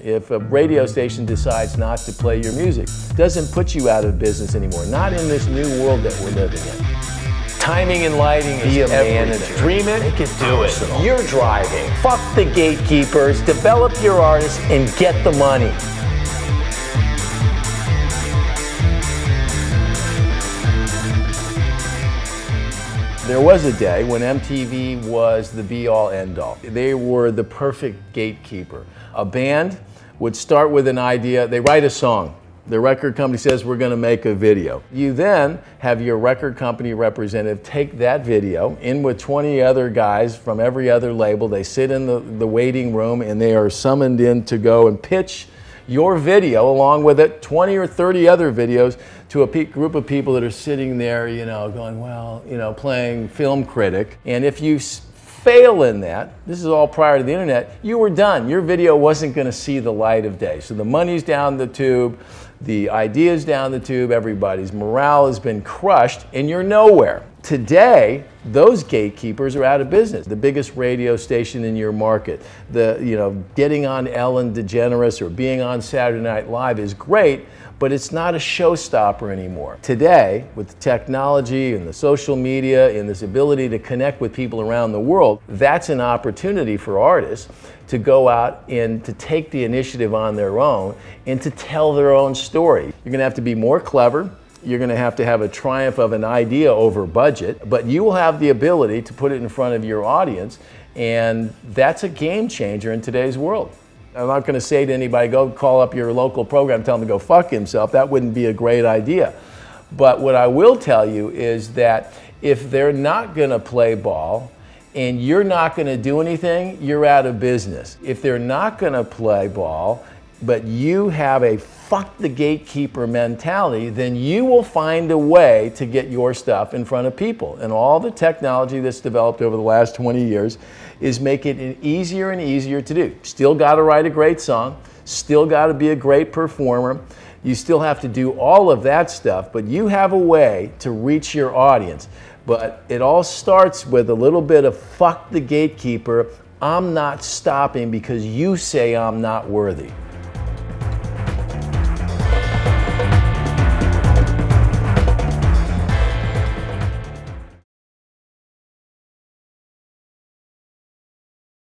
If a radio station decides not to play your music, it doesn't put you out of business anymore. Not in this new world that we're living in. Timing and lighting is everything. Dream it, make it do it. You're driving. Fuck the gatekeepers, develop your artists, and get the money. There was a day when MTV was the be-all, end-all. They were the perfect gatekeeper. A band would start with an idea, they write a song. The record company says, we're gonna make a video. You then have your record company representative take that video in with 20 other guys from every other label. They sit in the waiting room and they are summoned in to go and pitch your video along with it, 20 or 30 other videos, to a group of people that are sitting there, you know, going, well, you know, playing film critic. And if you fail in that, this is all prior to the internet, you were done. Your video wasn't going to see the light of day. So the money's down the tube, the idea's down the tube, everybody's morale has been crushed, and you're nowhere. Today, those gatekeepers are out of business. The biggest radio station in your market, getting on Ellen DeGeneres or being on Saturday Night Live is great, but it's not a showstopper anymore. Today, with the technology and the social media and this ability to connect with people around the world, that's an opportunity for artists to go out and to take the initiative on their own and to tell their own story. You're gonna have to be more clever. You're going to have a triumph of an idea over budget, but you will have the ability to put it in front of your audience, and that's a game changer in today's world. I'm not going to say to anybody, go call up your local program, tell him to go fuck himself. That wouldn't be a great idea. But what I will tell you is that if they're not going to play ball, and you're not going to do anything, you're out of business. If they're not going to play ball, but you have a fuck the gatekeeper mentality, then you will find a way to get your stuff in front of people. And all the technology that's developed over the last 20 years is making it easier and easier to do. Still got to write a great song, still got to be a great performer, you still have to do all of that stuff, but you have a way to reach your audience. But it all starts with a little bit of fuck the gatekeeper, I'm not stopping because you say I'm not worthy.